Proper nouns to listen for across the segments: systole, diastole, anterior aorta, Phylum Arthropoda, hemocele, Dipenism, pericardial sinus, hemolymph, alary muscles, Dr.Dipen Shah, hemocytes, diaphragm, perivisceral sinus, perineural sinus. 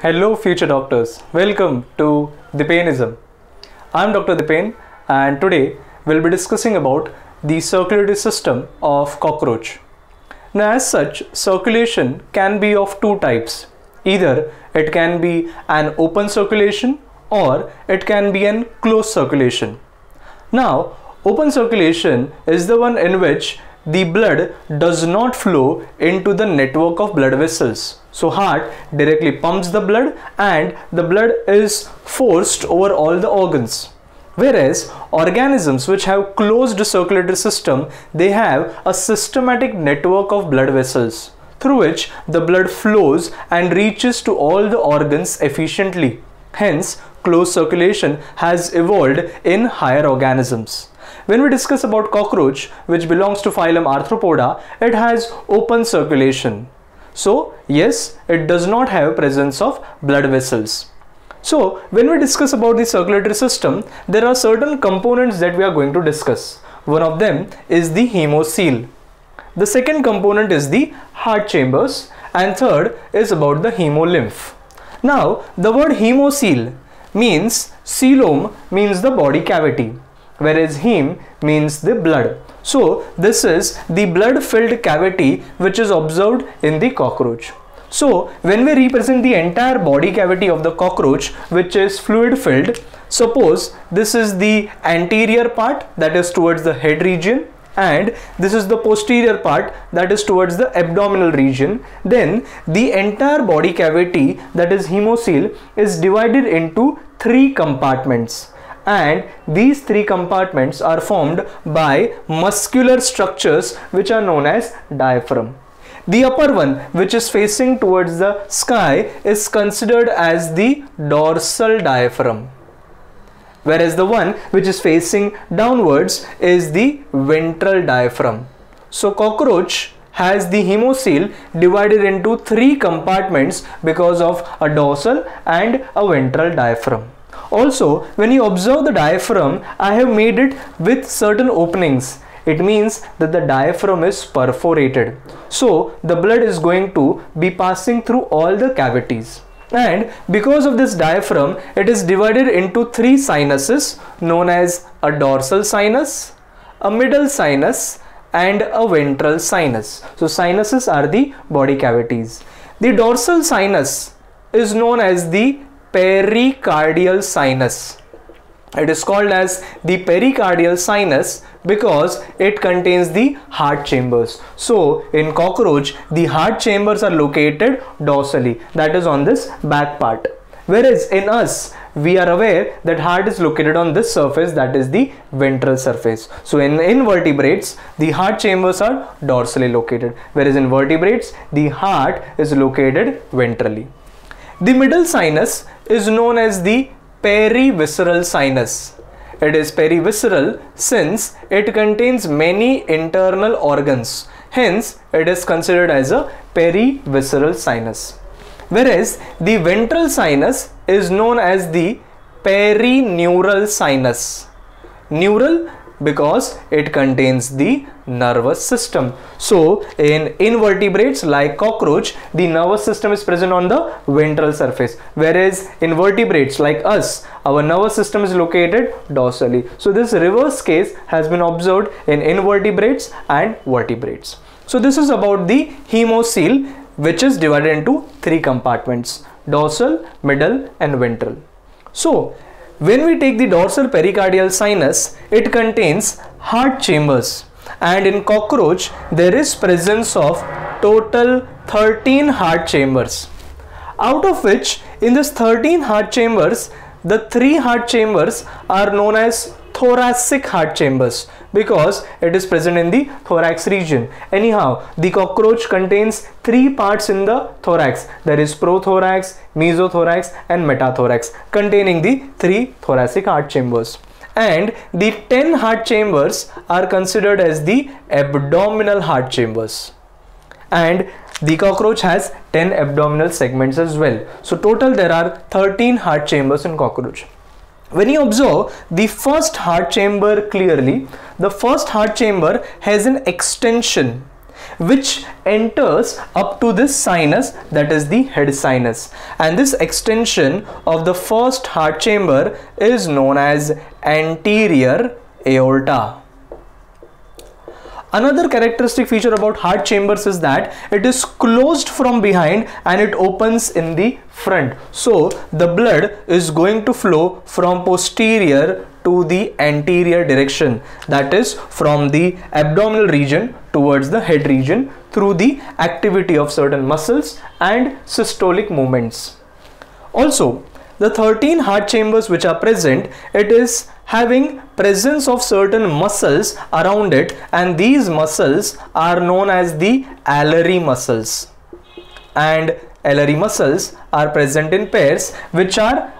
Hello future doctors, welcome to Dipenism. I am Dr. Dipen and today we will be discussing about the circulatory system of cockroach. Now as such, circulation can be of two types. Either it can be an open circulation or it can be an closed circulation. Now open circulation is the one in which the blood does not flow into the network of blood vessels. So heart directly pumps the blood and the blood is forced over all the organs. Whereas organisms which have closed circulatory system, they have a systematic network of blood vessels through which the blood flows and reaches to all the organs efficiently. Hence, closed circulation has evolved in higher organisms. When we discuss about cockroach, which belongs to phylum Arthropoda, it has open circulation. So yes, it does not have presence of blood vessels. So when we discuss about the circulatory system, there are certain components that we are going to discuss. One of them is the hemocele. The second component is the heart chambers, and third is about the hemolymph. Now the word hemocele means, coelom means the body cavity, whereas heme means the blood. So this is the blood filled cavity which is observed in the cockroach. So when we represent the entire body cavity of the cockroach, which is fluid filled, suppose this is the anterior part, that is towards the head region, and this is the posterior part, that is towards the abdominal region, then the entire body cavity, that is hemocele, is divided into three compartments. And these three compartments are formed by muscular structures which are known as diaphragm. The upper one, which is facing towards the sky, is considered as the dorsal diaphragm, whereas the one which is facing downwards is the ventral diaphragm. So cockroach has the hemocele divided into three compartments because of a dorsal and a ventral diaphragm. Also, when you observe the diaphragm, I have made it with certain openings. It means that the diaphragm is perforated. So the blood is going to be passing through all the cavities. And because of this diaphragm, it is divided into three sinuses known as a dorsal sinus, a middle sinus, and a ventral sinus. So sinuses are the body cavities. The dorsal sinus is known as the pericardial sinus. It is called as the pericardial sinus because it contains the heart chambers. So in cockroach, the heart chambers are located dorsally, that is on this back part. Whereas in us, we are aware that heart is located on this surface, that is the ventral surface. So in invertebrates, the heart chambers are dorsally located, whereas in vertebrates, the heart is located ventrally. The middle sinus is known as the perivisceral sinus. It is perivisceral since it contains many internal organs. Hence, it is considered as a perivisceral sinus. Whereas the ventral sinus is known as the perineural sinus. Neural because it contains the nervous system. So in invertebrates like cockroach, the nervous system is present on the ventral surface, whereas in vertebrates like us, our nervous system is located dorsally. So this reverse case has been observed in invertebrates and vertebrates. So this is about the hemocele, which is divided into three compartments: dorsal, middle, and ventral. So when we take the dorsal pericardial sinus, it contains heart chambers, and in cockroach there is presence of total 13 heart chambers, out of which in this 13 heart chambers, the three heart chambers are known as thoracic heart chambers because it is present in the thorax region. Anyhow, the cockroach contains three parts in the thorax, that is prothorax, mesothorax, and metathorax, containing the three thoracic heart chambers. And the 10 heart chambers are considered as the abdominal heart chambers. And the cockroach has 10 abdominal segments as well. So total there are 13 heart chambers in cockroach. When you observe the first heart chamber clearly, the first heart chamber has an extension which enters up to this sinus, that is the head sinus, and this extension of the first heart chamber is known as anterior aorta. Another characteristic feature about heart chambers is that it is closed from behind and it opens in the front. So the blood is going to flow from posterior to the anterior direction, that is from the abdominal region towards the head region through the activity of certain muscles and systolic movements. Also, the 13 heart chambers which are present, it is having presence of certain muscles around it, and these muscles are known as the alary muscles, and alary muscles are present in pairs which are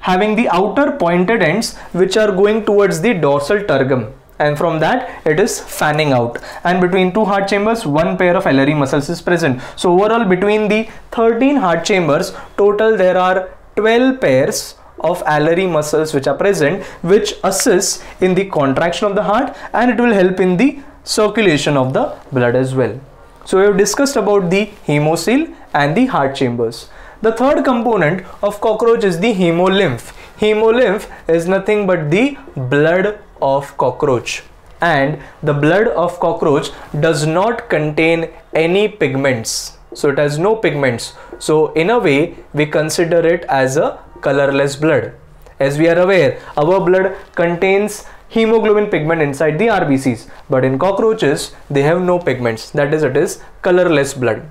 having the outer pointed ends which are going towards the dorsal tergum, and from that it is fanning out, and between two heart chambers one pair of alary muscles is present. So overall between the 13 heart chambers total there are 12 pairs of alary muscles which are present, which assist in the contraction of the heart and it will help in the circulation of the blood as well. So we have discussed about the hemocele and the heart chambers. The third component of cockroach is the hemolymph. Hemolymph is nothing but the blood of cockroach, and the blood of cockroach does not contain any pigments. So it has no pigments. So in a way we consider it as a colorless blood. As we are aware, our blood contains hemoglobin pigment inside the RBCs, but in cockroaches they have no pigments, that is it is colorless blood.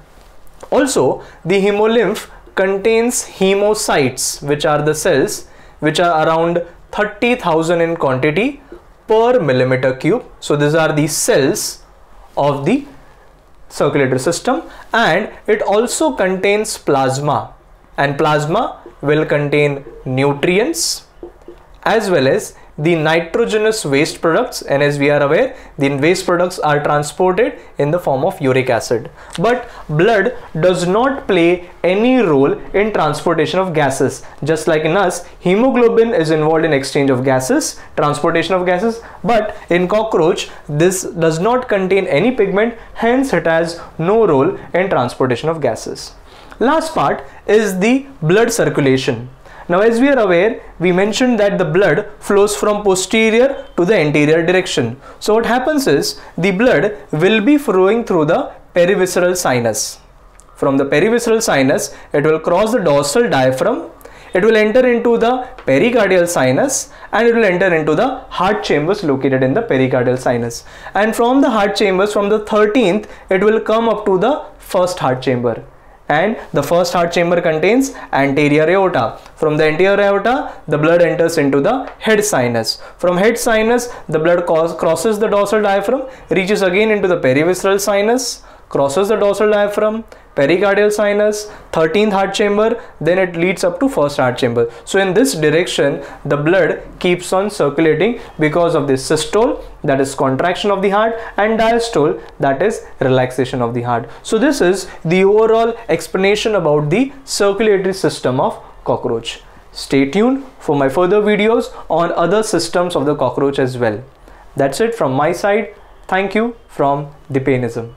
Also, the hemolymph contains hemocytes, which are the cells which are around 30,000 in quantity per millimeter cube. So these are the cells of the circulatory system, and it also contains plasma, and plasma will contain nutrients as well as the nitrogenous waste products, and as we are aware the waste products are transported in the form of uric acid, but blood does not play any role in transportation of gases. Just like in us, hemoglobin is involved in exchange of gases, transportation of gases, but in cockroach this does not contain any pigment, hence it has no role in transportation of gases. Last part is the blood circulation. Now as we are aware, we mentioned that the blood flows from posterior to the anterior direction. So what happens is the blood will be flowing through the perivisceral sinus. From the perivisceral sinus, it will cross the dorsal diaphragm, it will enter into the pericardial sinus, and it will enter into the heart chambers located in the pericardial sinus. And from the heart chambers, from the 13th, it will come up to the first heart chamber. And the first heart chamber contains anterior aorta. From the anterior aorta, the blood enters into the head sinus. From head sinus, the blood crosses the dorsal diaphragm, reaches again into the perivisceral sinus, crosses the dorsal diaphragm, pericardial sinus, 13th heart chamber, then it leads up to first heart chamber. So in this direction, the blood keeps on circulating because of the systole, that is contraction of the heart, and diastole, that is relaxation of the heart. So this is the overall explanation about the circulatory system of cockroach. Stay tuned for my further videos on other systems of the cockroach as well. That's it from my side. Thank you from Dipenism.